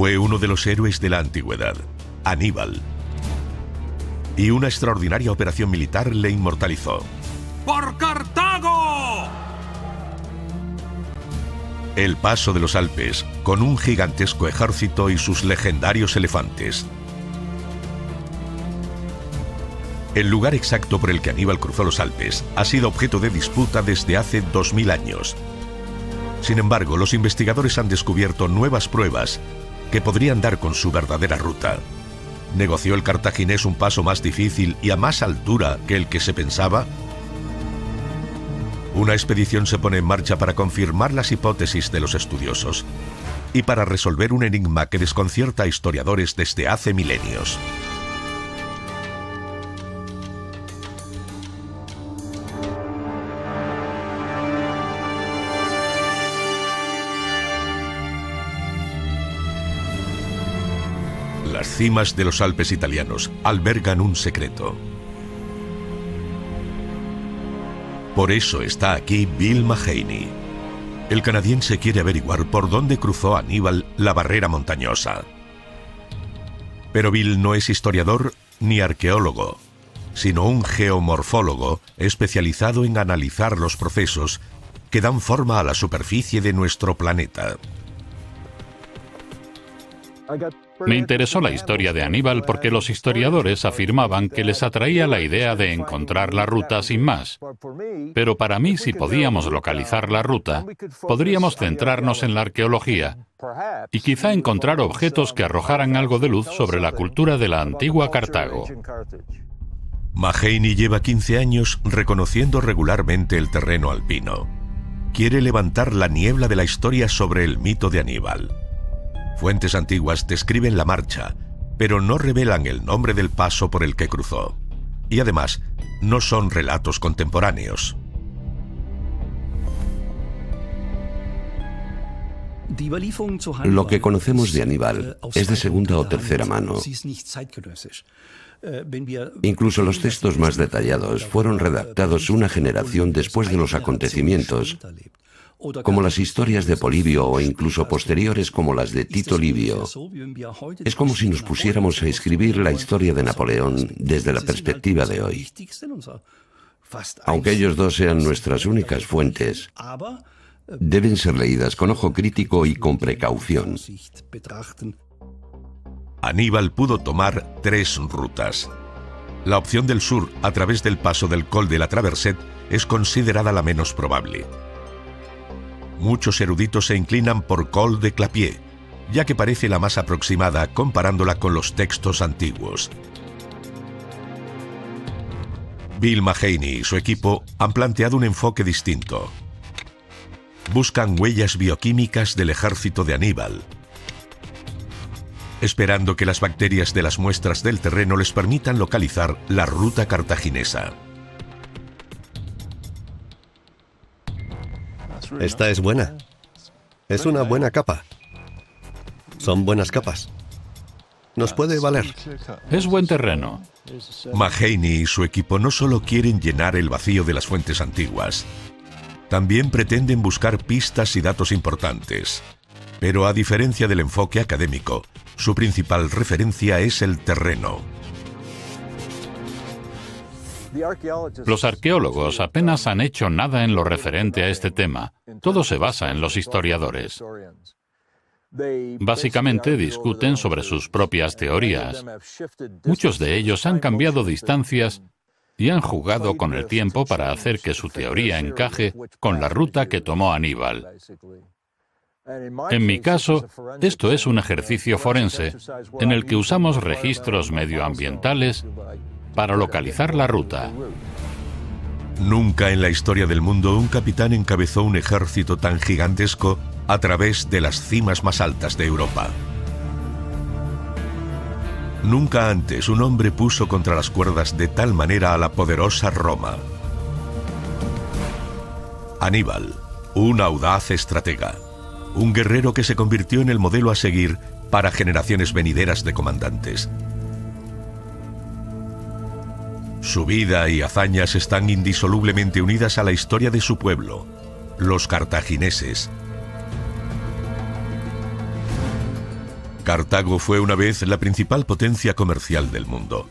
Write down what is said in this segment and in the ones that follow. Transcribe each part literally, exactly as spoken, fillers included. fue uno de los héroes de la antigüedad, Aníbal. Y una extraordinaria operación militar le inmortalizó. ¡Por Cartago! El paso de los Alpes, con un gigantesco ejército y sus legendarios elefantes. El lugar exacto por el que Aníbal cruzó los Alpes ha sido objeto de disputa desde hace dos mil años. Sin embargo, los investigadores han descubierto nuevas pruebas que podrían dar con su verdadera ruta. ¿Negoció el cartaginés un paso más difícil y a más altura que el que se pensaba? Una expedición se pone en marcha para confirmar las hipótesis de los estudiosos y para resolver un enigma que desconcierta a historiadores desde hace milenios. Las cimas de los Alpes italianos albergan un secreto. Por eso está aquí Bill Mahaney. El canadiense quiere averiguar por dónde cruzó Aníbal la barrera montañosa. Pero Bill no es historiador ni arqueólogo, sino un geomorfólogo especializado en analizar los procesos que dan forma a la superficie de nuestro planeta. Me interesó la historia de Aníbal porque los historiadores afirmaban que les atraía la idea de encontrar la ruta sin más. Pero para mí, si podíamos localizar la ruta, podríamos centrarnos en la arqueología y quizá encontrar objetos que arrojaran algo de luz sobre la cultura de la antigua Cartago. Mahaney lleva quince años reconociendo regularmente el terreno alpino. Quiere levantar la niebla de la historia sobre el mito de Aníbal. Fuentes antiguas describen la marcha, pero no revelan el nombre del paso por el que cruzó. Y además, no son relatos contemporáneos. Lo que conocemos de Aníbal es de segunda o tercera mano. Incluso los textos más detallados fueron redactados una generación después de los acontecimientos, como las historias de Polibio o incluso posteriores como las de Tito Livio. Es como si nos pusiéramos a escribir la historia de Napoleón desde la perspectiva de hoy. Aunque ellos dos sean nuestras únicas fuentes, deben ser leídas con ojo crítico y con precaución. Aníbal pudo tomar tres rutas. La opción del sur, a través del paso del Col de la Traversette, es considerada la menos probable. Muchos eruditos se inclinan por Col de Clapier, ya que parece la más aproximada comparándola con los textos antiguos. Bill Mahaney y su equipo han planteado un enfoque distinto. Buscan huellas bioquímicas del ejército de Aníbal, esperando que las bacterias de las muestras del terreno les permitan localizar la ruta cartaginesa. Esta es buena. Es una buena capa. Son buenas capas. Nos puede valer. Es buen terreno. Mahaney y su equipo no solo quieren llenar el vacío de las fuentes antiguas, también pretenden buscar pistas y datos importantes. Pero a diferencia del enfoque académico, su principal referencia es el terreno. Los arqueólogos apenas han hecho nada en lo referente a este tema. Todo se basa en los historiadores. Básicamente discuten sobre sus propias teorías. Muchos de ellos han cambiado distancias y han jugado con el tiempo para hacer que su teoría encaje con la ruta que tomó Aníbal. En mi caso, esto es un ejercicio forense en el que usamos registros medioambientales para localizar la ruta. Nunca en la historia del mundo un capitán encabezó un ejército tan gigantesco a través de las cimas más altas de Europa. Nunca antes un hombre puso contra las cuerdas de tal manera a la poderosa Roma. Aníbal, un audaz estratega, un guerrero que se convirtió en el modelo a seguir para generaciones venideras de comandantes. Su vida y hazañas están indisolublemente unidas a la historia de su pueblo, los cartagineses. Cartago fue una vez la principal potencia comercial del mundo.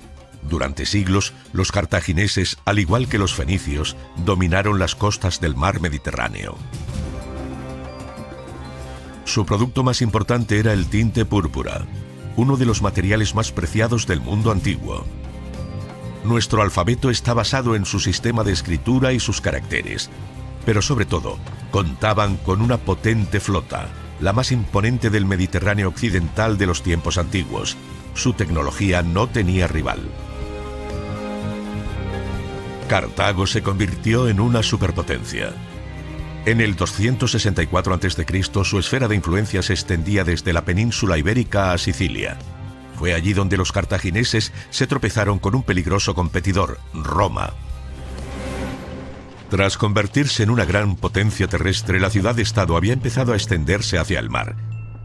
Durante siglos, los cartagineses, al igual que los fenicios, dominaron las costas del mar Mediterráneo. Su producto más importante era el tinte púrpura, uno de los materiales más preciados del mundo antiguo. Nuestro alfabeto está basado en su sistema de escritura y sus caracteres, pero sobre todo, contaban con una potente flota, la más imponente del Mediterráneo occidental de los tiempos antiguos. Su tecnología no tenía rival. Cartago se convirtió en una superpotencia. En el doscientos sesenta y cuatro antes de Cristo su esfera de influencia se extendía desde la península ibérica a Sicilia. Fue allí donde los cartagineses se tropezaron con un peligroso competidor, Roma. Tras convertirse en una gran potencia terrestre, la ciudad-estado había empezado a extenderse hacia el mar.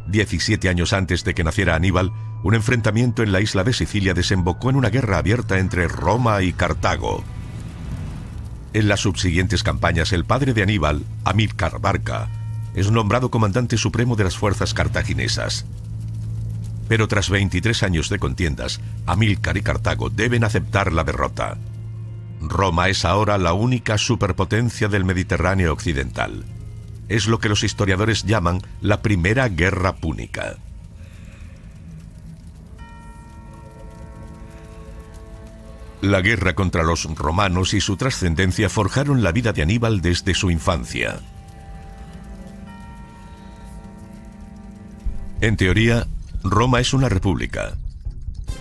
diecisiete años antes de que naciera Aníbal, un enfrentamiento en la isla de Sicilia desembocó en una guerra abierta entre Roma y Cartago. En las subsiguientes campañas, el padre de Aníbal, Amílcar Barca, es nombrado comandante supremo de las fuerzas cartaginesas. Pero tras veintitrés años de contiendas, Amílcar y Cartago deben aceptar la derrota. Roma es ahora la única superpotencia del Mediterráneo occidental. Es lo que los historiadores llaman la Primera Guerra Púnica. La guerra contra los romanos y su trascendencia forjaron la vida de Aníbal desde su infancia. En teoría, Roma es una república,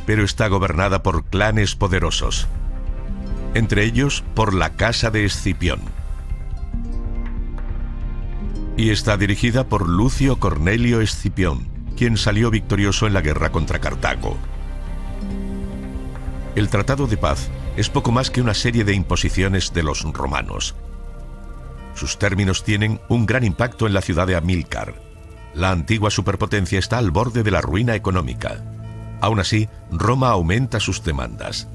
pero está gobernada por clanes poderosos, entre ellos por la Casa de Escipión, y está dirigida por Lucio Cornelio Escipión, quien salió victorioso en la guerra contra Cartago. El Tratado de Paz es poco más que una serie de imposiciones de los romanos. Sus términos tienen un gran impacto en la ciudad de Amílcar. La antigua superpotencia está al borde de la ruina económica. Aún así, Roma aumenta sus demandas.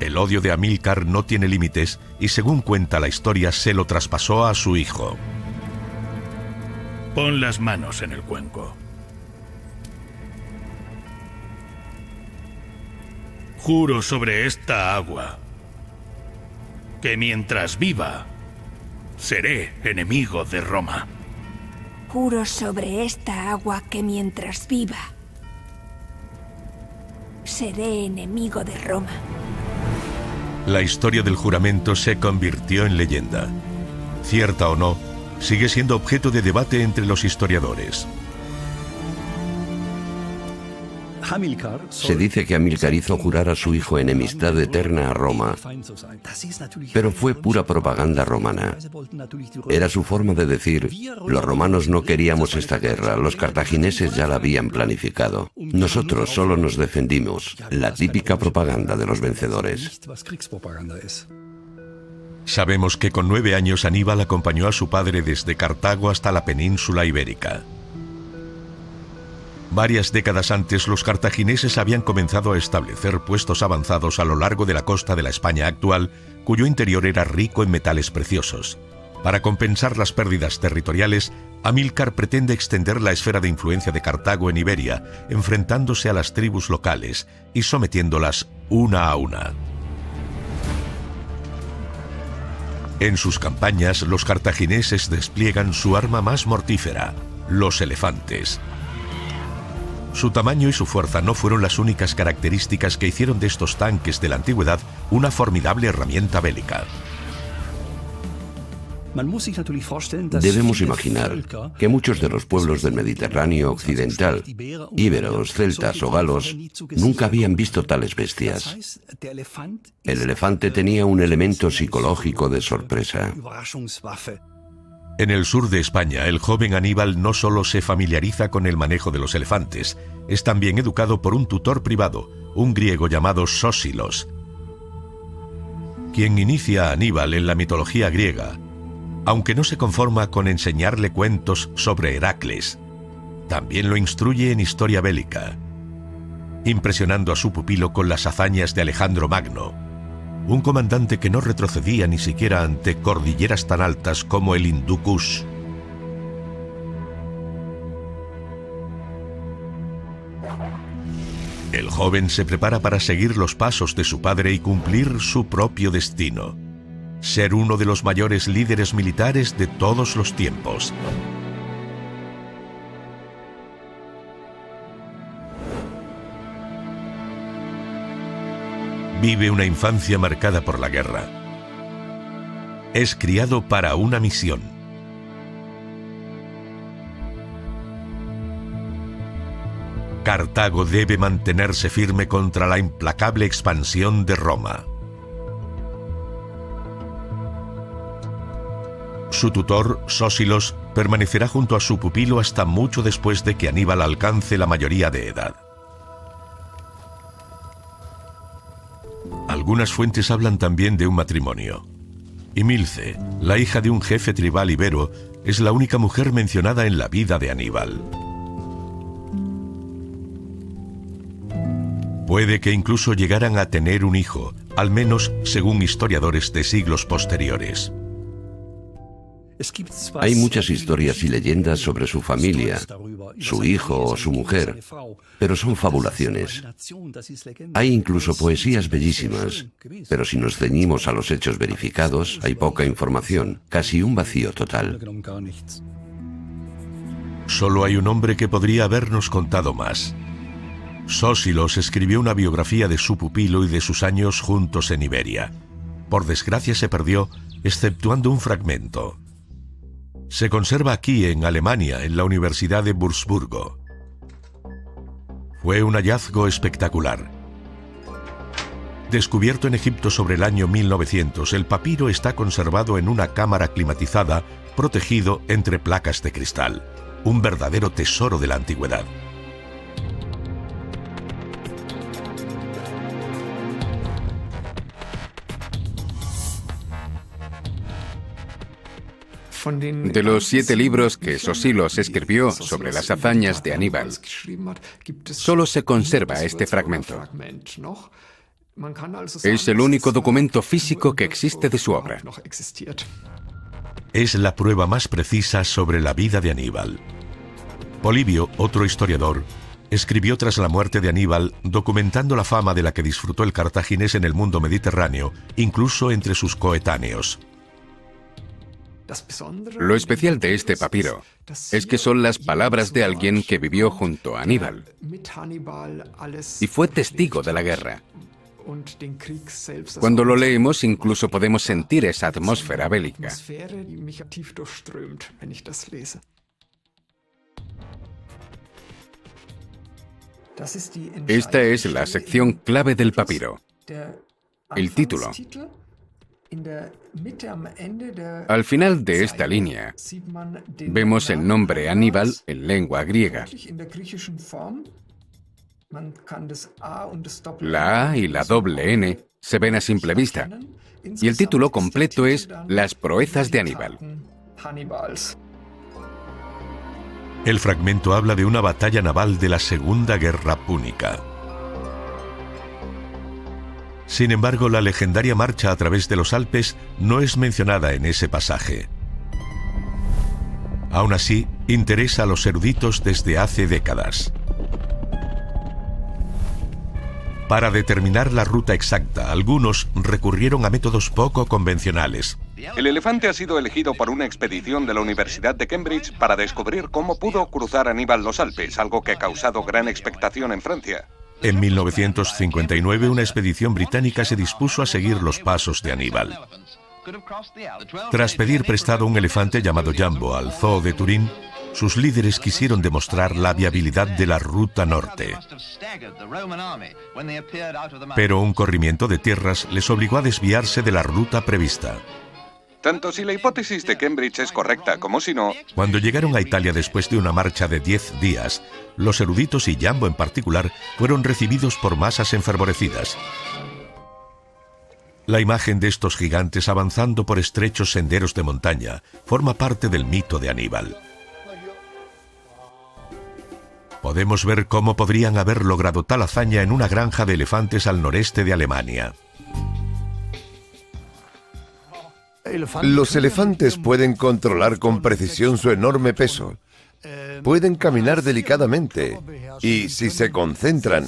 El odio de Amílcar no tiene límites y, según cuenta la historia, se lo traspasó a su hijo. Pon las manos en el cuenco. Juro sobre esta agua que mientras viva seré enemigo de Roma. Juro sobre esta agua que mientras viva seré enemigo de Roma. La historia del juramento se convirtió en leyenda. Cierta o no, sigue siendo objeto de debate entre los historiadores. Se dice que Amílcar hizo jurar a su hijo enemistad eterna a Roma, pero fue pura propaganda romana. Era su forma de decir: los romanos no queríamos esta guerra, los cartagineses ya la habían planificado. Nosotros solo nos defendimos, la típica propaganda de los vencedores. Sabemos que con nueve años Aníbal acompañó a su padre desde Cartago hasta la península ibérica. Varias décadas antes, los cartagineses habían comenzado a establecer puestos avanzados a lo largo de la costa de la España actual, cuyo interior era rico en metales preciosos. Para compensar las pérdidas territoriales, Amílcar pretende extender la esfera de influencia de Cartago en Iberia, enfrentándose a las tribus locales y sometiéndolas una a una. En sus campañas, los cartagineses despliegan su arma más mortífera, los elefantes. Su tamaño y su fuerza no fueron las únicas características que hicieron de estos tanques de la antigüedad una formidable herramienta bélica. Debemos imaginar que muchos de los pueblos del Mediterráneo occidental, íberos, celtas o galos, nunca habían visto tales bestias. El elefante tenía un elemento psicológico de sorpresa. En el sur de España, el joven Aníbal no solo se familiariza con el manejo de los elefantes, es también educado por un tutor privado, un griego llamado Sósilos, quien inicia a Aníbal en la mitología griega, aunque no se conforma con enseñarle cuentos sobre Heracles. También lo instruye en historia bélica, impresionando a su pupilo con las hazañas de Alejandro Magno, un comandante que no retrocedía ni siquiera ante cordilleras tan altas como el Hindú Kush. joven se prepara para seguir los pasos de su padre y cumplir su propio destino: ser uno de los mayores líderes militares de todos los tiempos. Vive una infancia marcada por la guerra. Es criado para una misión. Cartago debe mantenerse firme contra la implacable expansión de Roma. Su tutor, Sósilos, permanecerá junto a su pupilo hasta mucho después de que Aníbal alcance la mayoría de edad. Algunas fuentes hablan también de un matrimonio. Imilce, la hija de un jefe tribal ibero, es la única mujer mencionada en la vida de Aníbal. Puede que incluso llegaran a tener un hijo, al menos según historiadores de siglos posteriores. Hay muchas historias y leyendas sobre su familia, su hijo o su mujer, pero son fabulaciones. Hay incluso poesías bellísimas, pero si nos ceñimos a los hechos verificados, hay poca información, casi un vacío total. Solo hay un hombre que podría habernos contado más. Sósilos escribió una biografía de su pupilo y de sus años juntos en Iberia. Por desgracia se perdió, exceptuando un fragmento. Se conserva aquí, en Alemania, en la Universidad de Würzburgo. Fue un hallazgo espectacular. Descubierto en Egipto sobre el año mil novecientos, el papiro está conservado en una cámara climatizada, protegido entre placas de cristal. Un verdadero tesoro de la antigüedad. De los siete libros que Sósilos escribió sobre las hazañas de Aníbal, solo se conserva este fragmento. Es el único documento físico que existe de su obra. Es la prueba más precisa sobre la vida de Aníbal. Polibio, otro historiador, escribió tras la muerte de Aníbal, documentando la fama de la que disfrutó el cartaginés en el mundo mediterráneo, incluso entre sus coetáneos. Lo especial de este papiro es que son las palabras de alguien que vivió junto a Aníbal y fue testigo de la guerra. Cuando lo leemos, incluso podemos sentir esa atmósfera bélica. Esta es la sección clave del papiro, el título. Al final de esta línea, vemos el nombre Aníbal en lengua griega. La A y la doble N se ven a simple vista, y el título completo es Las proezas de Aníbal. El fragmento habla de una batalla naval de la Segunda Guerra Púnica. Sin embargo, la legendaria marcha a través de los Alpes no es mencionada en ese pasaje. Aún así, interesa a los eruditos desde hace décadas. Para determinar la ruta exacta, algunos recurrieron a métodos poco convencionales. El elefante ha sido elegido por una expedición de la Universidad de Cambridge para descubrir cómo pudo cruzar Aníbal los Alpes, algo que ha causado gran expectación en Francia. En mil novecientos cincuenta y nueve, una expedición británica se dispuso a seguir los pasos de Aníbal. Tras pedir prestado un elefante llamado Jumbo al zoo de Turín, sus líderes quisieron demostrar la viabilidad de la ruta norte. Pero un corrimiento de tierras les obligó a desviarse de la ruta prevista. Tanto si la hipótesis de Cambridge es correcta como si no... Cuando llegaron a Italia después de una marcha de diez días, los eruditos y Jumbo en particular fueron recibidos por masas enfervorecidas. La imagen de estos gigantes avanzando por estrechos senderos de montaña forma parte del mito de Aníbal. Podemos ver cómo podrían haber logrado tal hazaña en una granja de elefantes al noreste de Alemania. Los elefantes pueden controlar con precisión su enorme peso, pueden caminar delicadamente y, si se concentran,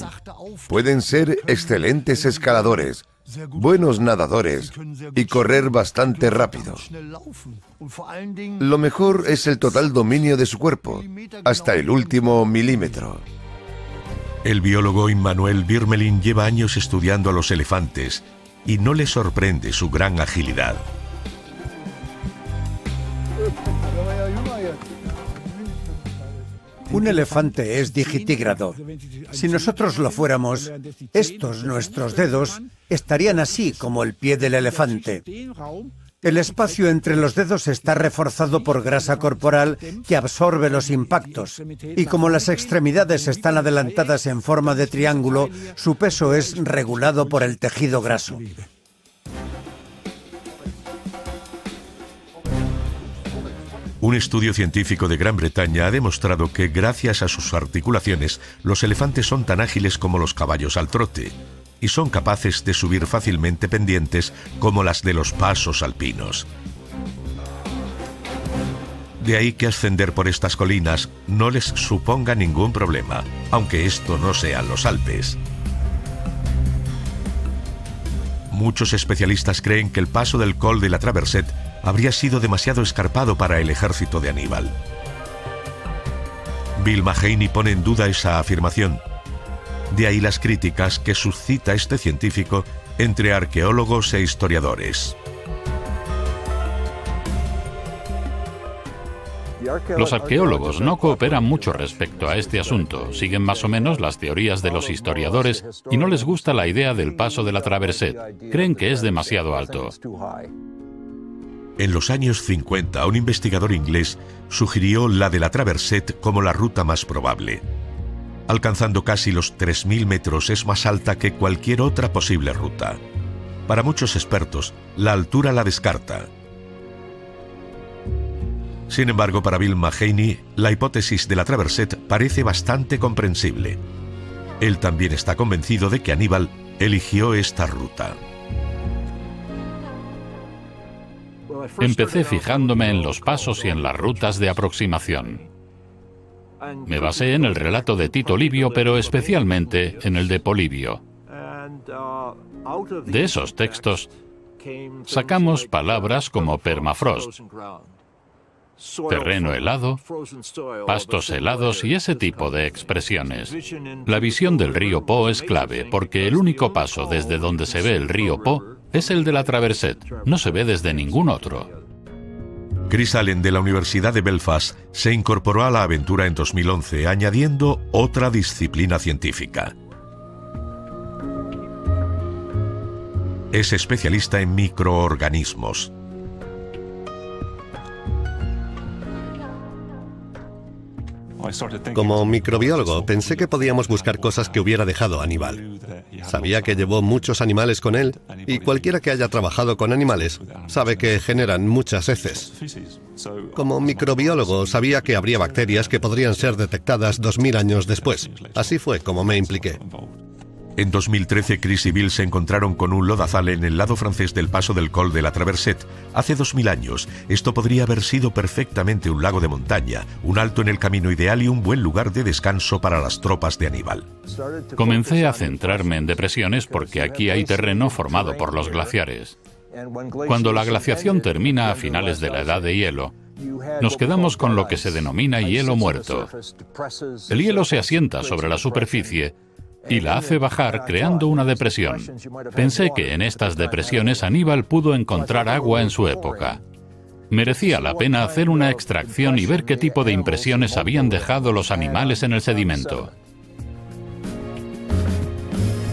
pueden ser excelentes escaladores, buenos nadadores y correr bastante rápido. Lo mejor es el total dominio de su cuerpo, hasta el último milímetro. El biólogo Emmanuel Birmelin lleva años estudiando a los elefantes y no le sorprende su gran agilidad. Un elefante es digitigrado. Si nosotros lo fuéramos, estos, nuestros dedos, estarían así como el pie del elefante. El espacio entre los dedos está reforzado por grasa corporal que absorbe los impactos, y como las extremidades están adelantadas en forma de triángulo, su peso es regulado por el tejido graso. Un estudio científico de Gran Bretaña ha demostrado que, gracias a sus articulaciones, los elefantes son tan ágiles como los caballos al trote y son capaces de subir fácilmente pendientes como las de los pasos alpinos. De ahí que ascender por estas colinas no les suponga ningún problema, aunque esto no sean los Alpes. Muchos especialistas creen que el paso del Col de la Traversette habría sido demasiado escarpado para el ejército de Aníbal. Bill Mahaney pone en duda esa afirmación. De ahí las críticas que suscita este científico entre arqueólogos e historiadores. Los arqueólogos no cooperan mucho respecto a este asunto, siguen más o menos las teorías de los historiadores y no les gusta la idea del paso de la Traversette, creen que es demasiado alto. En los años cincuenta, un investigador inglés sugirió la de la Traversette como la ruta más probable. Alcanzando casi los tres mil metros, es más alta que cualquier otra posible ruta. Para muchos expertos, la altura la descarta. Sin embargo, para Bill Mahaney, la hipótesis de la Traversette parece bastante comprensible. Él también está convencido de que Aníbal eligió esta ruta. Empecé fijándome en los pasos y en las rutas de aproximación. Me basé en el relato de Tito Livio, pero especialmente en el de Polibio. De esos textos sacamos palabras como permafrost, terreno helado, pastos helados y ese tipo de expresiones. La visión del río Po es clave, porque el único paso desde donde se ve el río Po es el de la Traversette, no se ve desde ningún otro. Chris Allen, de la Universidad de Belfast, se incorporó a la aventura en dos mil once, añadiendo otra disciplina científica. Es especialista en microorganismos. Como microbiólogo, pensé que podíamos buscar cosas que hubiera dejado Aníbal. Sabía que llevó muchos animales con él, y cualquiera que haya trabajado con animales sabe que generan muchas heces. Como microbiólogo, sabía que habría bacterias que podrían ser detectadas dos mil años después. Así fue como me impliqué. En dos mil trece, Chris y Bill se encontraron con un lodazal en el lado francés del paso del Col de la Traversette. Hace dos mil años, esto podría haber sido perfectamente un lago de montaña, un alto en el camino ideal y un buen lugar de descanso para las tropas de Aníbal. Comencé a centrarme en depresiones porque aquí hay terreno formado por los glaciares. Cuando la glaciación termina a finales de la Edad de Hielo, nos quedamos con lo que se denomina hielo muerto. El hielo se asienta sobre la superficie y la hace bajar creando una depresión. Pensé que en estas depresiones Aníbal pudo encontrar agua en su época. Merecía la pena hacer una extracción y ver qué tipo de impresiones habían dejado los animales en el sedimento.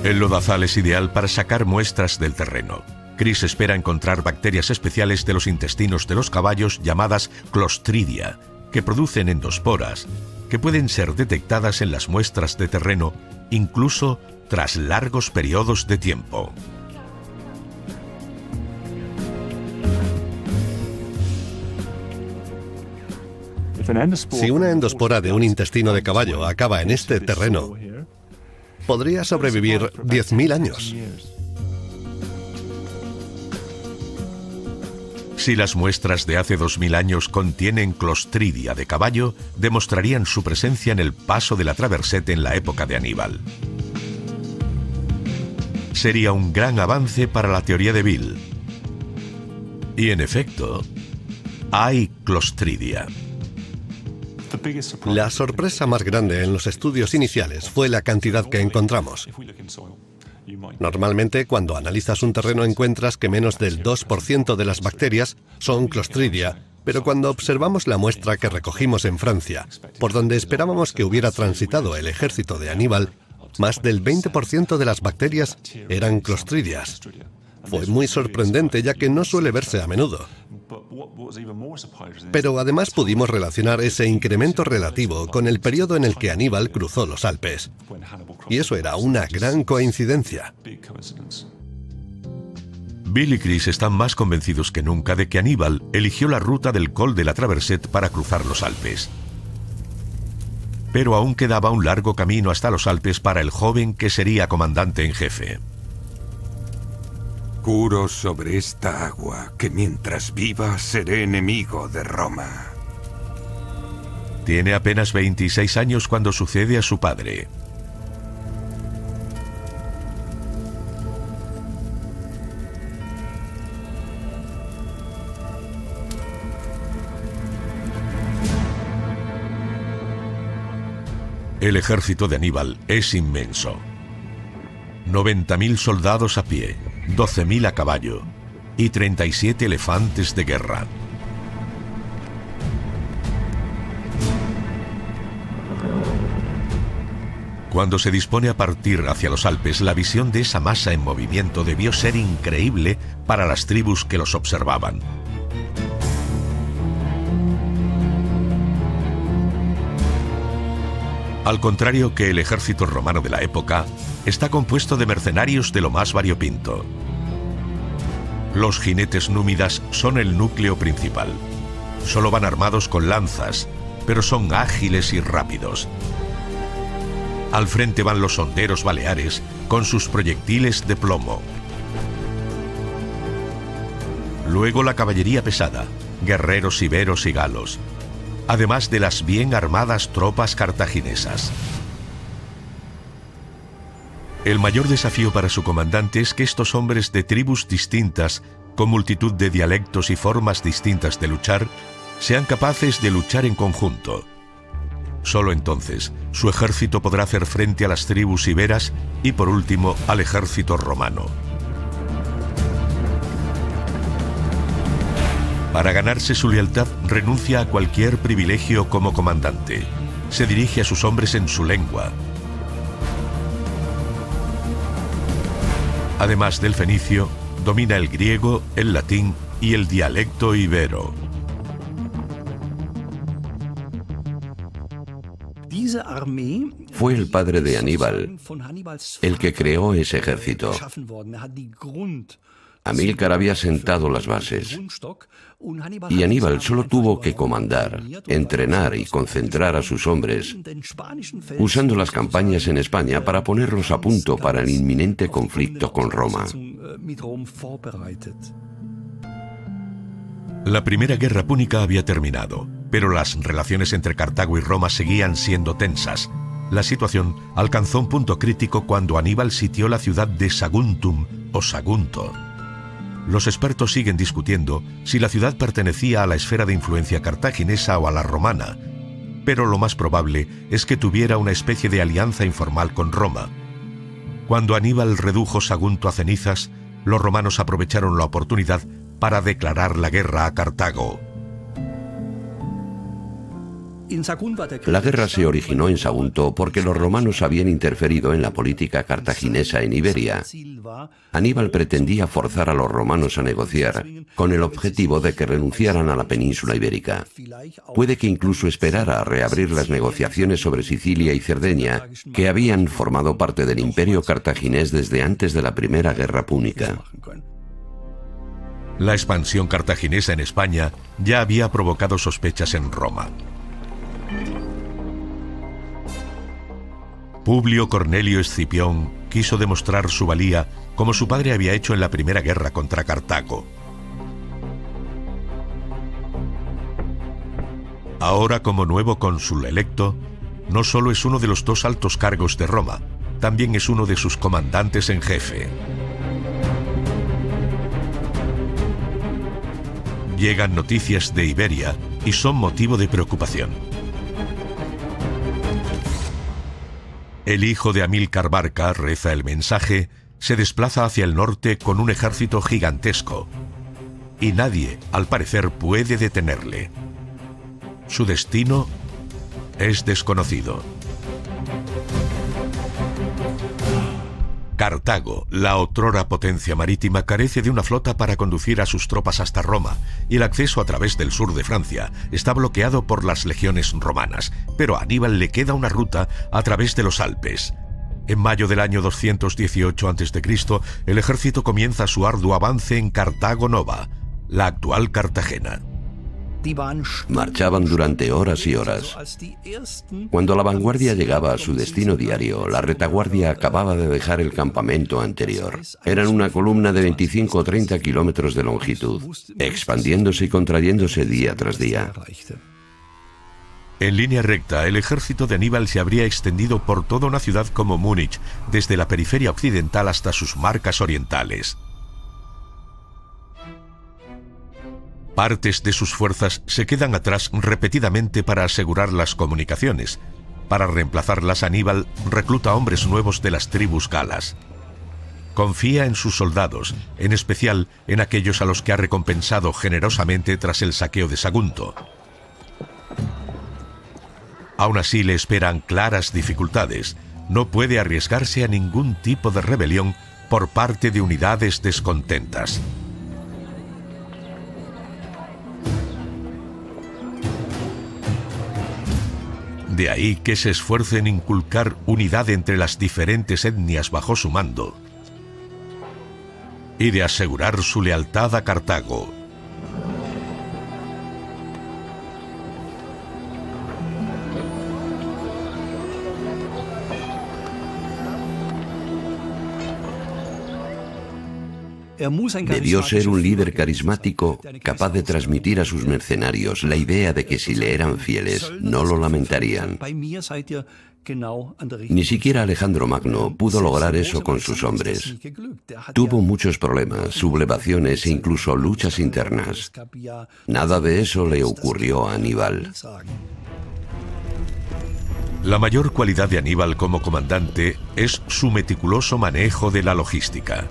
El lodazal es ideal para sacar muestras del terreno. Chris espera encontrar bacterias especiales de los intestinos de los caballos llamadas Clostridia, que producen endosporas, que pueden ser detectadas en las muestras de terreno, incluso tras largos periodos de tiempo. Si una endospora de un intestino de caballo acaba en este terreno, podría sobrevivir diez mil años. Si las muestras de hace dos mil años contienen Clostridia de caballo, demostrarían su presencia en el paso de la Traversette en la época de Aníbal. Sería un gran avance para la teoría de Bill. Y en efecto, hay Clostridia. La sorpresa más grande en los estudios iniciales fue la cantidad que encontramos. Normalmente, cuando analizas un terreno encuentras que menos del dos por ciento de las bacterias son Clostridia, pero cuando observamos la muestra que recogimos en Francia, por donde esperábamos que hubiera transitado el ejército de Aníbal, más del veinte por ciento de las bacterias eran Clostridias. Fue muy sorprendente, ya que no suele verse a menudo. Pero además pudimos relacionar ese incremento relativo con el periodo en el que Aníbal cruzó los Alpes. Y eso era una gran coincidencia. Bill y Chris están más convencidos que nunca de que Aníbal eligió la ruta del Col de la Traversette para cruzar los Alpes. Pero aún quedaba un largo camino hasta los Alpes para el joven que sería comandante en jefe. Juro sobre esta agua que mientras viva seré enemigo de Roma. Tiene apenas veintiséis años cuando sucede a su padre. El ejército de Aníbal es inmenso. noventa mil soldados a pie, doce mil a caballo y treinta y siete elefantes de guerra. Cuando se dispone a partir hacia los Alpes, la visión de esa masa en movimiento debió ser increíble para las tribus que los observaban. Al contrario que el ejército romano de la época, está compuesto de mercenarios de lo más variopinto. Los jinetes númidas son el núcleo principal. Solo van armados con lanzas, pero son ágiles y rápidos. Al frente van los honderos baleares con sus proyectiles de plomo. Luego la caballería pesada, guerreros iberos y galos, además de las bien armadas tropas cartaginesas. El mayor desafío para su comandante es que estos hombres de tribus distintas, con multitud de dialectos y formas distintas de luchar, sean capaces de luchar en conjunto. Solo entonces su ejército podrá hacer frente a las tribus iberas y, por último, al ejército romano. Para ganarse su lealtad, renuncia a cualquier privilegio como comandante. Se dirige a sus hombres en su lengua. Además del fenicio, domina el griego, el latín y el dialecto ibero. Fue el padre de Aníbal el que creó ese ejército. Amílcar había sentado las bases y Aníbal solo tuvo que comandar, entrenar y concentrar a sus hombres, usando las campañas en España para ponerlos a punto para el inminente conflicto con Roma. La Primera Guerra Púnica había terminado, pero las relaciones entre Cartago y Roma seguían siendo tensas. La situación alcanzó un punto crítico cuando Aníbal sitió la ciudad de Saguntum o Sagunto. Los expertos siguen discutiendo si la ciudad pertenecía a la esfera de influencia cartaginesa o a la romana, pero lo más probable es que tuviera una especie de alianza informal con Roma. Cuando Aníbal redujo Sagunto a cenizas, los romanos aprovecharon la oportunidad para declarar la guerra a Cartago. La guerra se originó en Sagunto porque los romanos habían interferido en la política cartaginesa en Iberia. Aníbal pretendía forzar a los romanos a negociar, con el objetivo de que renunciaran a la península ibérica. Puede que incluso esperara a reabrir las negociaciones sobre Sicilia y Cerdeña, que habían formado parte del imperio cartaginés desde antes de la Primera Guerra Púnica. La expansión cartaginesa en España ya había provocado sospechas en Roma. Publio Cornelio Escipión quiso demostrar su valía, como su padre había hecho en la primera guerra contra Cartago. Ahora, como nuevo cónsul electo, no solo es uno de los dos altos cargos de Roma, también es uno de sus comandantes en jefe. Llegan noticias de Iberia y son motivo de preocupación. El hijo de Amílcar Barca reza el mensaje, se desplaza hacia el norte con un ejército gigantesco y nadie, al parecer, puede detenerle. Su destino es desconocido. Cartago, la otrora potencia marítima, carece de una flota para conducir a sus tropas hasta Roma, y el acceso a través del sur de Francia está bloqueado por las legiones romanas, pero a Aníbal le queda una ruta a través de los Alpes. En mayo del año doscientos dieciocho antes de Cristo, el ejército comienza su arduo avance en Cartago Nova, la actual Cartagena. Marchaban durante horas y horas. Cuando la vanguardia llegaba a su destino diario, la retaguardia acababa de dejar el campamento anterior. Eran una columna de veinticinco o treinta kilómetros de longitud, expandiéndose y contrayéndose día tras día. En línea recta, el ejército de Aníbal se habría extendido por toda una ciudad como Múnich, desde la periferia occidental hasta sus marcas orientales. Partes de sus fuerzas se quedan atrás repetidamente para asegurar las comunicaciones. Para reemplazarlas, Aníbal recluta hombres nuevos de las tribus galas. Confía en sus soldados, en especial en aquellos a los que ha recompensado generosamente tras el saqueo de Sagunto. Aún así le esperan claras dificultades. No puede arriesgarse a ningún tipo de rebelión por parte de unidades descontentas. De ahí que se esfuerce en inculcar unidad entre las diferentes etnias bajo su mando y de asegurar su lealtad a Cartago. Debió ser un líder carismático capaz de transmitir a sus mercenarios la idea de que si le eran fieles no lo lamentarían. Ni siquiera Alejandro Magno pudo lograr eso con sus hombres. Tuvo muchos problemas, sublevaciones e incluso luchas internas. Nada de eso le ocurrió a Aníbal. La mayor cualidad de Aníbal como comandante es su meticuloso manejo de la logística.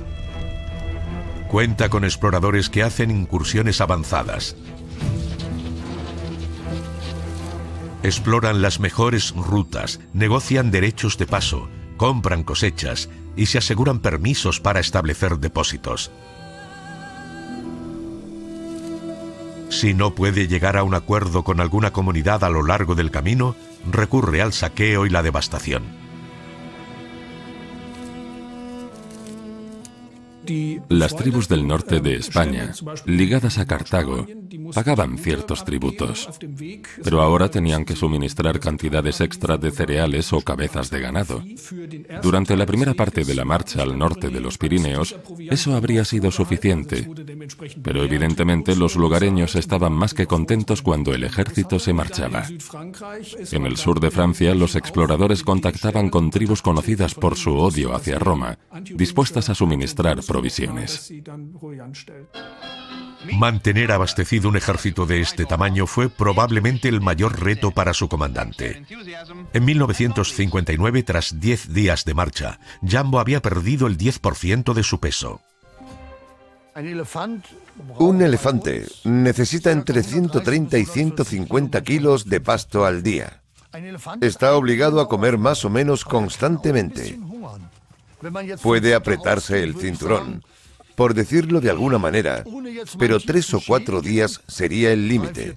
Cuenta con exploradores que hacen incursiones avanzadas. Exploran las mejores rutas, negocian derechos de paso, compran cosechas y se aseguran permisos para establecer depósitos. Si no puede llegar a un acuerdo con alguna comunidad a lo largo del camino, recurre al saqueo y la devastación. Las tribus del norte de España, ligadas a Cartago, pagaban ciertos tributos, pero ahora tenían que suministrar cantidades extra de cereales o cabezas de ganado. Durante la primera parte de la marcha al norte de los Pirineos, eso habría sido suficiente, pero evidentemente los lugareños estaban más que contentos cuando el ejército se marchaba. En el sur de Francia, los exploradores contactaban con tribus conocidas por su odio hacia Roma, dispuestas a suministrar provisiones. Mantener abastecido un ejército de este tamaño fue probablemente el mayor reto para su comandante. En mil novecientos cincuenta y nueve, tras diez días de marcha, Jambo había perdido el diez por ciento de su peso. Un elefante necesita entre ciento treinta y ciento cincuenta kilos de pasto al día. Está obligado a comer más o menos constantemente. Puede apretarse el cinturón, por decirlo de alguna manera, pero tres o cuatro días sería el límite.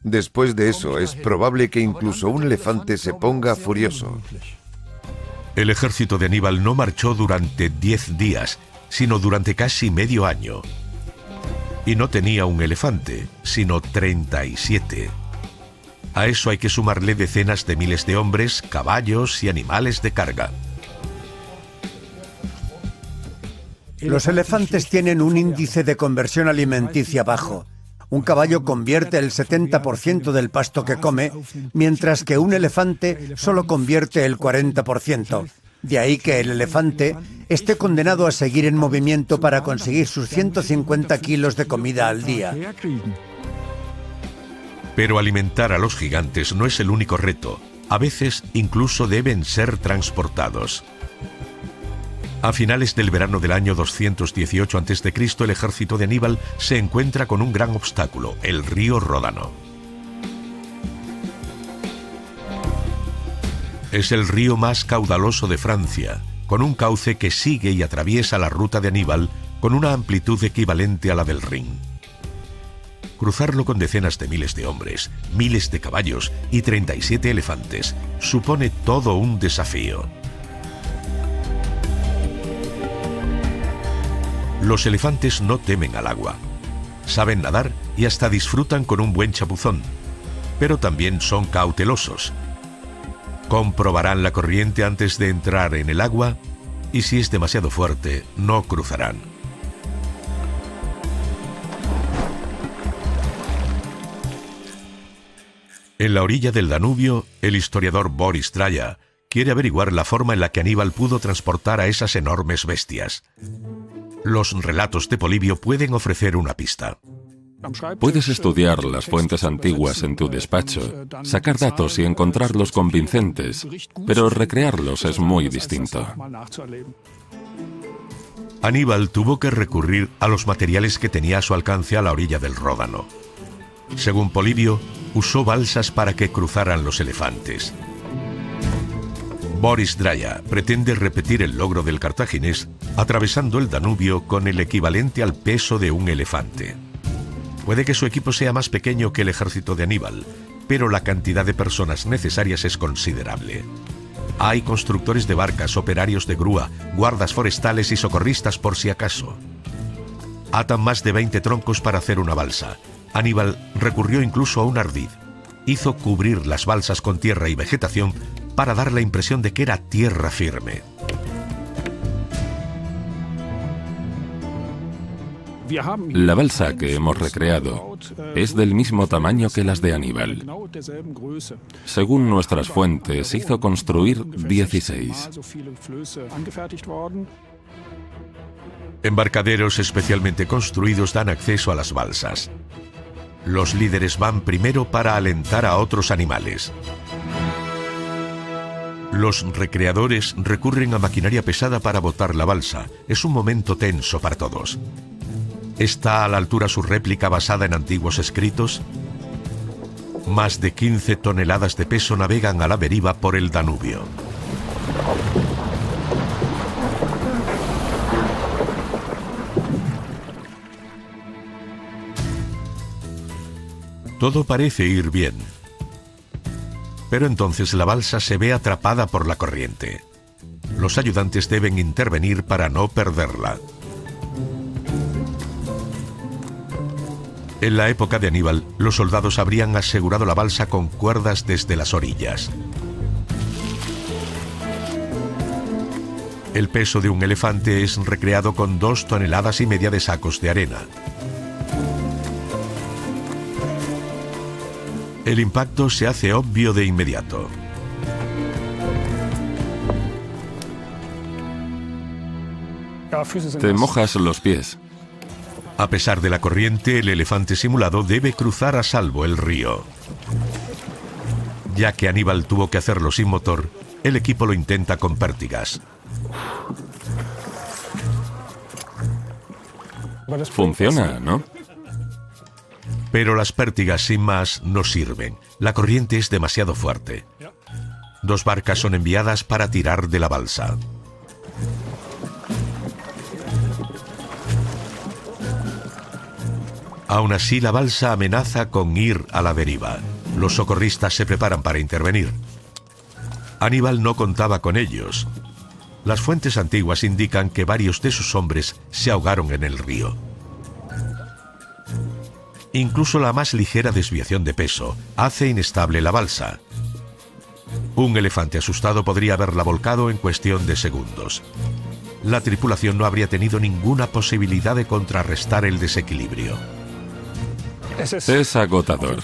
Después de eso es probable que incluso un elefante se ponga furioso. El ejército de Aníbal no marchó durante diez días, sino durante casi medio año. Y no tenía un elefante, sino treinta y siete. A eso hay que sumarle decenas de miles de hombres, caballos y animales de carga. Los elefantes tienen un índice de conversión alimenticia bajo. Un caballo convierte el setenta por ciento del pasto que come, mientras que un elefante solo convierte el cuarenta por ciento. De ahí que el elefante esté condenado a seguir en movimiento para conseguir sus ciento cincuenta kilos de comida al día. Pero alimentar a los gigantes no es el único reto. A veces incluso deben ser transportados. A finales del verano del año doscientos dieciocho antes de Cristo, el ejército de Aníbal se encuentra con un gran obstáculo, el río Ródano. Es el río más caudaloso de Francia, con un cauce que sigue y atraviesa la ruta de Aníbal con una amplitud equivalente a la del Rin. Cruzarlo con decenas de miles de hombres, miles de caballos y treinta y siete elefantes supone todo un desafío. Los elefantes no temen al agua, saben nadar y hasta disfrutan con un buen chapuzón, pero también son cautelosos. Comprobarán la corriente antes de entrar en el agua y si es demasiado fuerte, no cruzarán. En la orilla del Danubio, el historiador Boris Traya quiere averiguar la forma en la que Aníbal pudo transportar a esas enormes bestias. Los relatos de Polibio pueden ofrecer una pista. Puedes estudiar las fuentes antiguas en tu despacho, sacar datos y encontrarlos convincentes, pero recrearlos es muy distinto. Aníbal tuvo que recurrir a los materiales que tenía a su alcance a la orilla del Ródano. Según Polibio, usó balsas para que cruzaran los elefantes. Boris Traya pretende repetir el logro del cartaginés atravesando el Danubio con el equivalente al peso de un elefante. Puede que su equipo sea más pequeño que el ejército de Aníbal, pero la cantidad de personas necesarias es considerable. Hay constructores de barcas, operarios de grúa, guardas forestales y socorristas por si acaso. Atan más de veinte troncos para hacer una balsa. Aníbal recurrió incluso a un ardid. Hizo cubrir las balsas con tierra y vegetación para dar la impresión de que era tierra firme. La balsa que hemos recreado es del mismo tamaño que las de Aníbal. Según nuestras fuentes, hizo construir dieciséis. Embarcaderos especialmente construidos dan acceso a las balsas. Los líderes van primero para alentar a otros animales. Los recreadores recurren a maquinaria pesada para botar la balsa. Es un momento tenso para todos. ¿Está a la altura su réplica basada en antiguos escritos? Más de quince toneladas de peso navegan a la deriva por el Danubio. Todo parece ir bien. Pero entonces la balsa se ve atrapada por la corriente. Los ayudantes deben intervenir para no perderla. En la época de Aníbal, los soldados habrían asegurado la balsa con cuerdas desde las orillas. El peso de un elefante es recreado con dos toneladas y media de sacos de arena. El impacto se hace obvio de inmediato. Te mojas los pies. A pesar de la corriente, el elefante simulado debe cruzar a salvo el río. Ya que Aníbal tuvo que hacerlo sin motor, el equipo lo intenta con pértigas. Funciona, ¿no? Pero las pértigas sin más no sirven. La corriente es demasiado fuerte. Dos barcas son enviadas para tirar de la balsa. Aún así, la balsa amenaza con ir a la deriva. Los socorristas se preparan para intervenir. Aníbal no contaba con ellos. Las fuentes antiguas indican que varios de sus hombres se ahogaron en el río. Incluso la más ligera desviación de peso hace inestable la balsa. Un elefante asustado podría haberla volcado en cuestión de segundos. La tripulación no habría tenido ninguna posibilidad de contrarrestar el desequilibrio. Es agotador.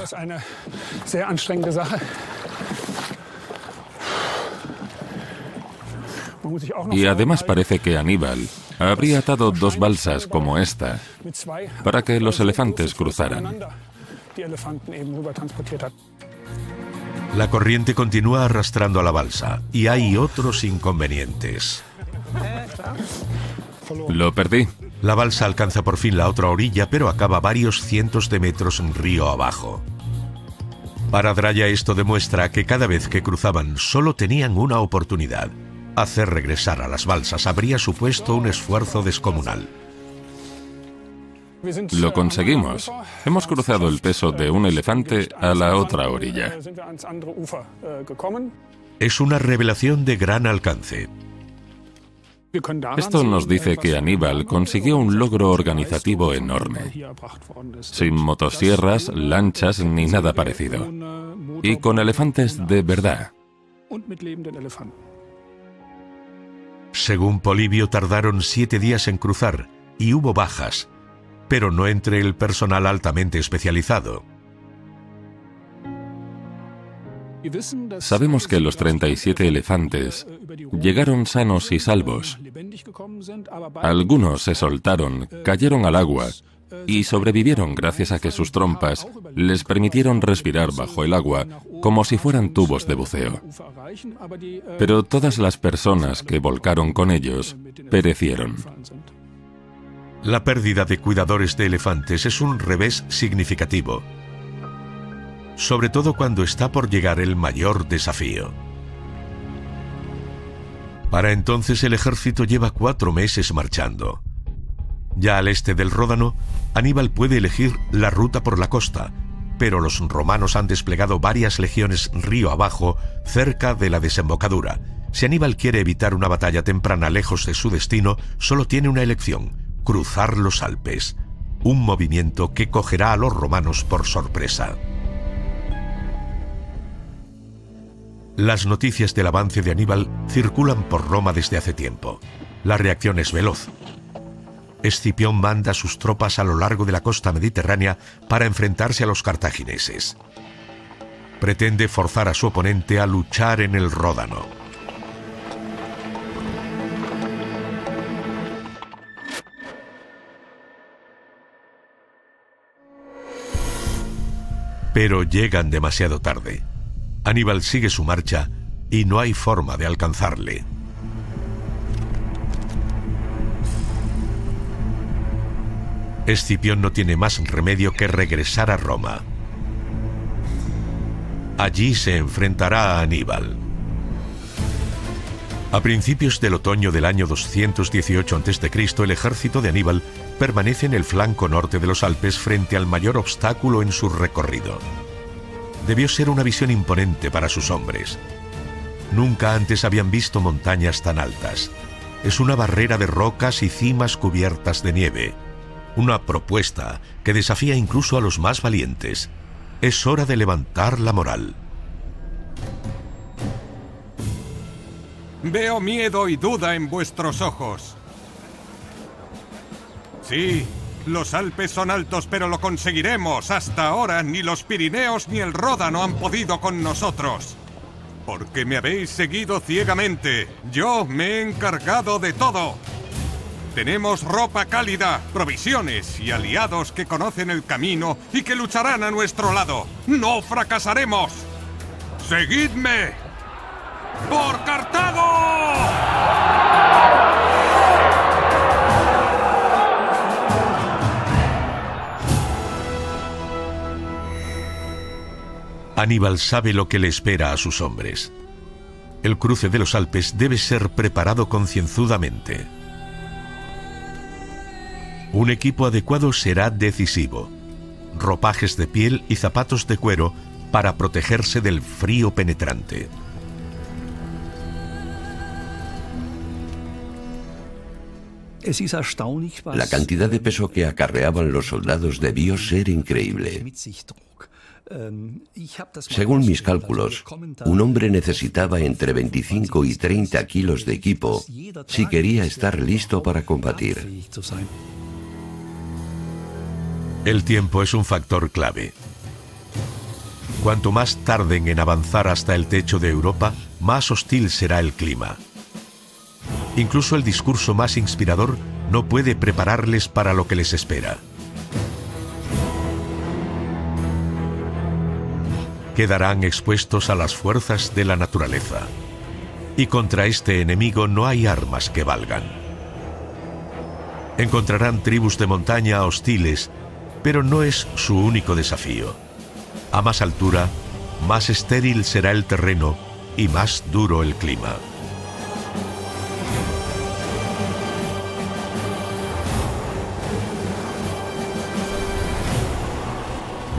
Y además parece que Aníbal habría atado dos balsas como esta para que los elefantes cruzaran. La corriente continúa arrastrando a la balsa y hay otros inconvenientes. Lo perdí. La balsa alcanza por fin la otra orilla, pero acaba varios cientos de metros río abajo. Para Traya esto demuestra que cada vez que cruzaban solo tenían una oportunidad. Hacer regresar a las balsas habría supuesto un esfuerzo descomunal. Lo conseguimos. Hemos cruzado el peso de un elefante a la otra orilla. Es una revelación de gran alcance. Esto nos dice que Aníbal consiguió un logro organizativo enorme, sin motosierras, lanchas ni nada parecido, y con elefantes de verdad. Según Polibio, tardaron siete días en cruzar y hubo bajas, pero no entre el personal altamente especializado. Sabemos que los treinta y siete elefantes llegaron sanos y salvos. Algunos se soltaron, cayeron al agua y sobrevivieron gracias a que sus trompas les permitieron respirar bajo el agua como si fueran tubos de buceo. Pero todas las personas que volcaron con ellos perecieron. La pérdida de cuidadores de elefantes es un revés significativo, sobre todo cuando está por llegar el mayor desafío. Para entonces el ejército lleva cuatro meses marchando. Ya al este del Ródano, Aníbal puede elegir la ruta por la costa, pero los romanos han desplegado varias legiones río abajo cerca de la desembocadura. Si Aníbal quiere evitar una batalla temprana lejos de su destino, solo tiene una elección: cruzar los Alpes, un movimiento que cogerá a los romanos por sorpresa. Las noticias del avance de Aníbal circulan por Roma desde hace tiempo. La reacción es veloz. Escipión manda sus tropas a lo largo de la costa mediterránea para enfrentarse a los cartagineses. Pretende forzar a su oponente a luchar en el Ródano. Pero llegan demasiado tarde. Aníbal sigue su marcha y no hay forma de alcanzarle. Escipión no tiene más remedio que regresar a Roma. Allí se enfrentará a Aníbal. A principios del otoño del año doscientos dieciocho antes de Cristo, el ejército de Aníbal permanece en el flanco norte de los Alpes frente al mayor obstáculo en su recorrido. Debió ser una visión imponente para sus hombres. Nunca antes habían visto montañas tan altas. Es una barrera de rocas y cimas cubiertas de nieve. Una propuesta que desafía incluso a los más valientes. Es hora de levantar la moral. Veo miedo y duda en vuestros ojos. Sí. Los Alpes son altos, pero lo conseguiremos. Hasta ahora ni los Pirineos ni el Ródano han podido con nosotros. Porque me habéis seguido ciegamente. Yo me he encargado de todo. Tenemos ropa cálida, provisiones y aliados que conocen el camino y que lucharán a nuestro lado. ¡No fracasaremos! ¡Seguidme! ¡Por Cartago! Aníbal sabe lo que le espera a sus hombres. El cruce de los Alpes debe ser preparado concienzudamente. Un equipo adecuado será decisivo. Ropajes de piel y zapatos de cuero para protegerse del frío penetrante. La cantidad de peso que acarreaban los soldados debió ser increíble. Según mis cálculos, un hombre necesitaba entre veinticinco y treinta kilos de equipo si quería estar listo para combatir. El tiempo es un factor clave. Cuanto más tarden en avanzar hasta el techo de Europa, más hostil será el clima. Incluso el discurso más inspirador no puede prepararles para lo que les espera. Quedarán expuestos a las fuerzas de la naturaleza. Y contra este enemigo no hay armas que valgan. Encontrarán tribus de montaña hostiles, pero no es su único desafío. A más altura, más estéril será el terreno y más duro el clima.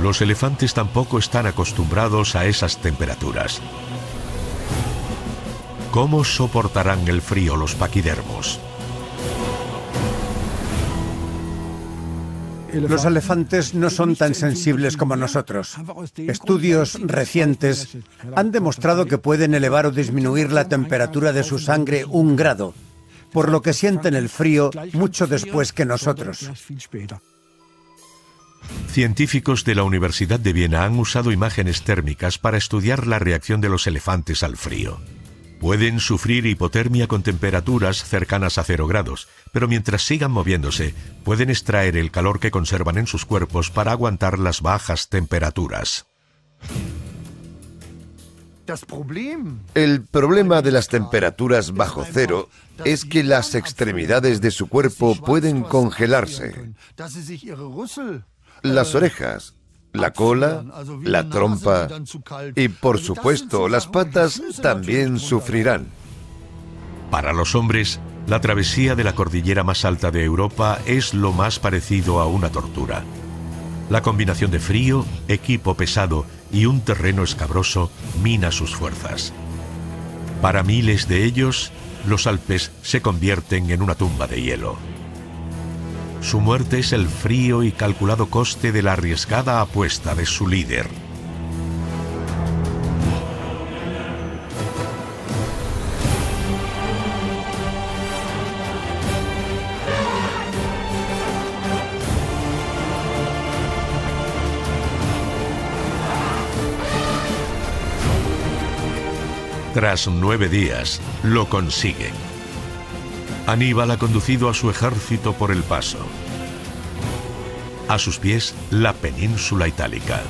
Los elefantes tampoco están acostumbrados a esas temperaturas. ¿Cómo soportarán el frío los paquidermos? Los elefantes no son tan sensibles como nosotros. Estudios recientes han demostrado que pueden elevar o disminuir la temperatura de su sangre un grado, por lo que sienten el frío mucho después que nosotros. Científicos de la Universidad de Viena han usado imágenes térmicas para estudiar la reacción de los elefantes al frío. Pueden sufrir hipotermia con temperaturas cercanas a cero grados, pero mientras sigan moviéndose, pueden extraer el calor que conservan en sus cuerpos para aguantar las bajas temperaturas. El problema de las temperaturas bajo cero es que las extremidades de su cuerpo pueden congelarse. Las orejas, la cola, la trompa y, por supuesto, las patas también sufrirán. Para los hombres, la travesía de la cordillera más alta de Europa es lo más parecido a una tortura. La combinación de frío, equipo pesado y un terreno escabroso mina sus fuerzas. Para miles de ellos, los Alpes se convierten en una tumba de hielo. Su muerte es el frío y calculado coste de la arriesgada apuesta de su líder. Tras nueve días, lo consigue. Aníbal ha conducido a su ejército por el paso. A sus pies, la península itálica.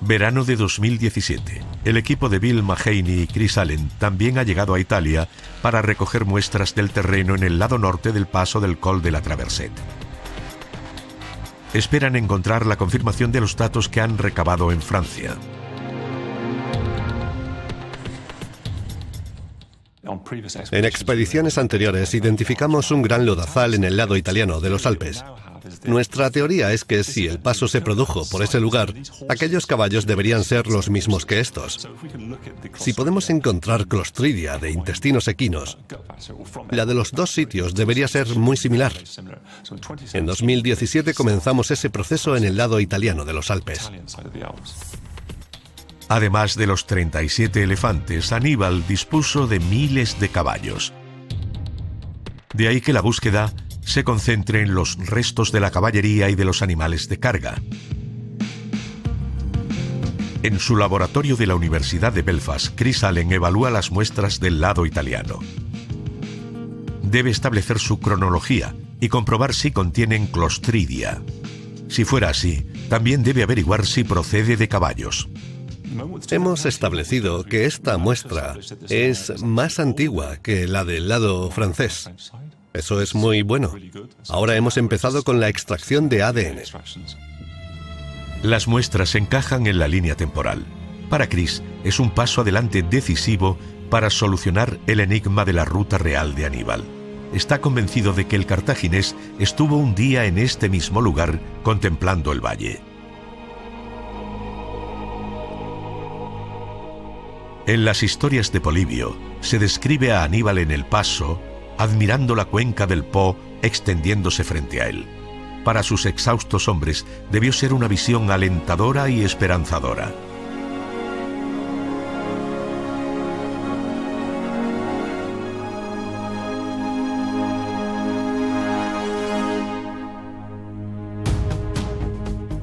Verano de dos mil diecisiete. El equipo de Bill Mahaney y Chris Allen también ha llegado a Italia para recoger muestras del terreno en el lado norte del paso del Col de la Traversette. Esperan encontrar la confirmación de los datos que han recabado en Francia. En expediciones anteriores identificamos un gran lodazal en el lado italiano de los Alpes. Nuestra teoría es que si el paso se produjo por ese lugar, aquellos caballos deberían ser los mismos que estos. Si podemos encontrar Clostridia de intestinos equinos, la de los dos sitios debería ser muy similar. En dos mil diecisiete comenzamos ese proceso en el lado italiano de los Alpes. Además de los treinta y siete elefantes, Aníbal dispuso de miles de caballos. De ahí que la búsqueda se concentre en los restos de la caballería y de los animales de carga. En su laboratorio de la Universidad de Belfast, Chris Allen evalúa las muestras del lado italiano. Debe establecer su cronología y comprobar si contienen Clostridia. Si fuera así, también debe averiguar si procede de caballos. Hemos establecido que esta muestra es más antigua que la del lado francés. Eso es muy bueno. Ahora hemos empezado con la extracción de A D N. Las muestras encajan en la línea temporal. Para Chris, es un paso adelante decisivo para solucionar el enigma de la ruta real de Aníbal. Está convencido de que el cartaginés estuvo un día en este mismo lugar contemplando el valle. En las historias de Polibio se describe a Aníbal en el paso, admirando la cuenca del Po extendiéndose frente a él. Para sus exhaustos hombres debió ser una visión alentadora y esperanzadora.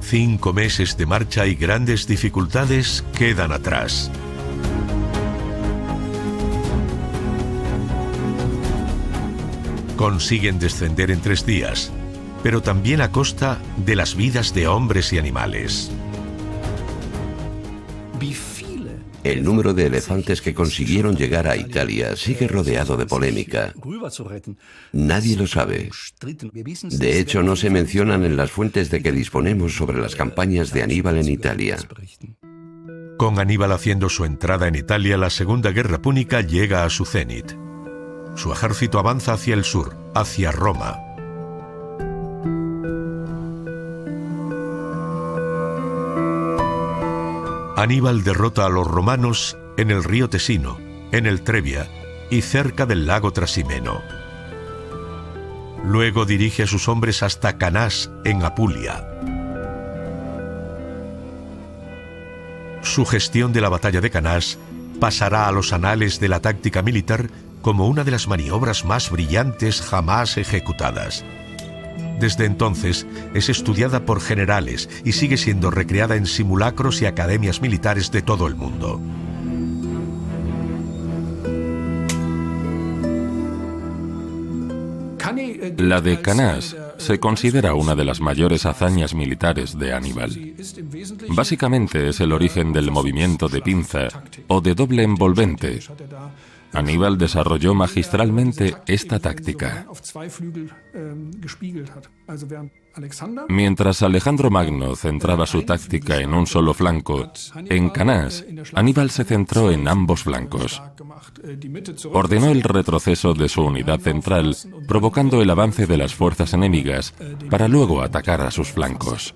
Cinco meses de marcha y grandes dificultades quedan atrás. Consiguen descender en tres días, pero también a costa de las vidas de hombres y animales. El número de elefantes que consiguieron llegar a Italia sigue rodeado de polémica. Nadie lo sabe. De hecho, no se mencionan en las fuentes de que disponemos sobre las campañas de Aníbal en Italia. Con Aníbal haciendo su entrada en Italia, la Segunda Guerra Púnica llega a su cenit. Su ejército avanza hacia el sur, hacia Roma. Aníbal derrota a los romanos en el río Tesino, en el Trebia y cerca del lago Trasimeno. Luego dirige a sus hombres hasta Cannas, en Apulia. Su gestión de la batalla de Cannas pasará a los anales de la táctica militar como una de las maniobras más brillantes jamás ejecutadas. Desde entonces es estudiada por generales y sigue siendo recreada en simulacros y academias militares de todo el mundo. La de Cannas se considera una de las mayores hazañas militares de Aníbal. Básicamente es el origen del movimiento de pinza o de doble envolvente. Aníbal desarrolló magistralmente esta táctica. Mientras Alejandro Magno centraba su táctica en un solo flanco, en Cannas, Aníbal se centró en ambos flancos. Ordenó el retroceso de su unidad central, provocando el avance de las fuerzas enemigas para luego atacar a sus flancos.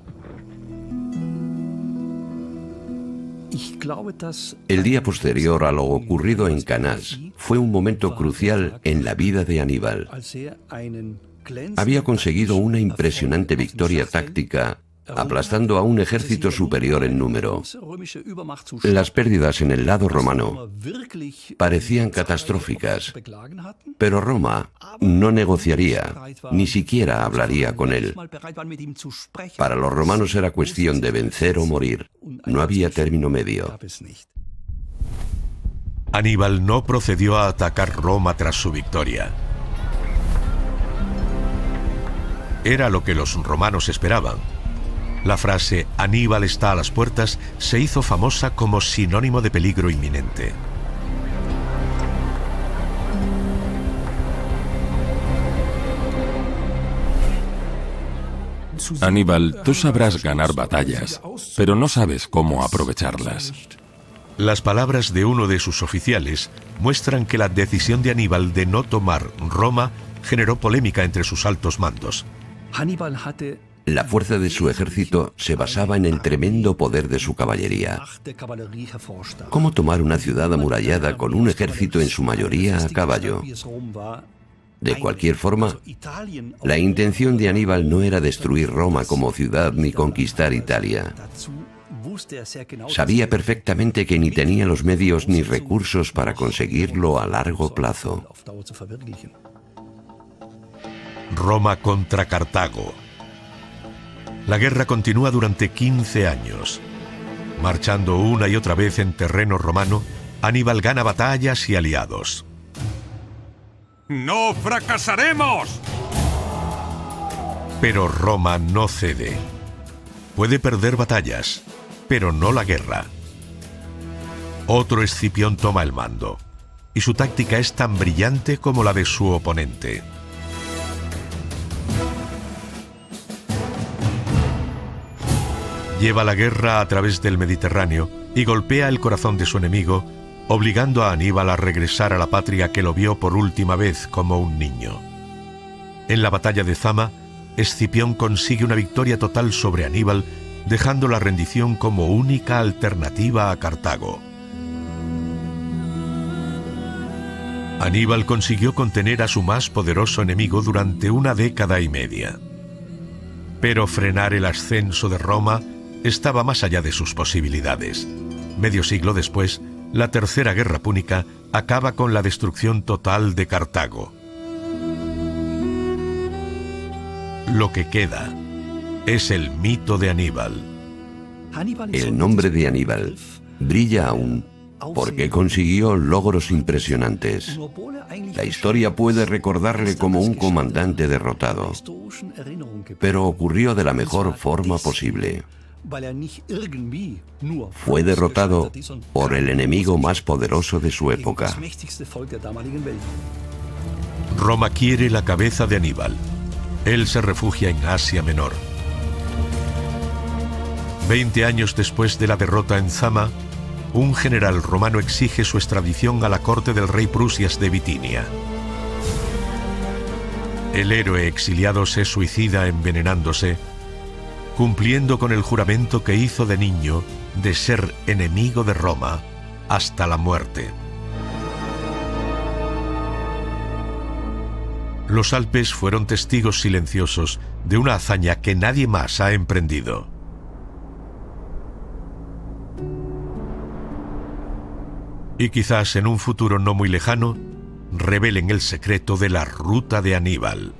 El día posterior a lo ocurrido en Cannas fue un momento crucial en la vida de Aníbal. Había conseguido una impresionante victoria táctica, aplastando a un ejército superior en número. Las pérdidas en el lado romano parecían catastróficas, pero Roma no negociaría, ni siquiera hablaría con él. Para los romanos era cuestión de vencer o morir. No había término medio. Aníbal no procedió a atacar Roma tras su victoria. Era lo que los romanos esperaban. La frase «Aníbal está a las puertas» se hizo famosa como sinónimo de peligro inminente. Aníbal, tú sabrás ganar batallas, pero no sabes cómo aprovecharlas. Las palabras de uno de sus oficiales muestran que la decisión de Aníbal de no tomar Roma generó polémica entre sus altos mandos. Aníbal hatte La fuerza de su ejército se basaba en el tremendo poder de su caballería. ¿Cómo tomar una ciudad amurallada con un ejército en su mayoría a caballo? De cualquier forma, la intención de Aníbal no era destruir Roma como ciudad ni conquistar Italia. Sabía perfectamente que ni tenía los medios ni recursos para conseguirlo a largo plazo. Roma contra Cartago. La guerra continúa durante quince años. Marchando una y otra vez en terreno romano, Aníbal gana batallas y aliados. ¡No fracasaremos! Pero Roma no cede. Puede perder batallas, pero no la guerra. Otro Escipión toma el mando, y su táctica es tan brillante como la de su oponente. Lleva la guerra a través del Mediterráneo y golpea el corazón de su enemigo, obligando a Aníbal a regresar a la patria que lo vio por última vez como un niño. En la batalla de Zama, Escipión consigue una victoria total sobre Aníbal, dejando la rendición como única alternativa a Cartago. Aníbal consiguió contener a su más poderoso enemigo durante una década y media. Pero frenar el ascenso de Roma estaba más allá de sus posibilidades. Medio siglo después, la Tercera Guerra Púnica acaba con la destrucción total de Cartago. Lo que queda es el mito de Aníbal. El nombre de Aníbal brilla aún porque consiguió logros impresionantes. La historia puede recordarle como un comandante derrotado, pero ocurrió de la mejor forma posible. Fue derrotado por el enemigo más poderoso de su época. Roma quiere la cabeza de Aníbal. Él se refugia en Asia Menor. Veinte años después de la derrota en Zama, un general romano exige su extradición a la corte del rey Prusias de Bitinia. El héroe exiliado se suicida envenenándose, cumpliendo con el juramento que hizo de niño de ser enemigo de Roma hasta la muerte. Los Alpes fueron testigos silenciosos de una hazaña que nadie más ha emprendido. Y quizás en un futuro no muy lejano, revelen el secreto de la ruta de Aníbal.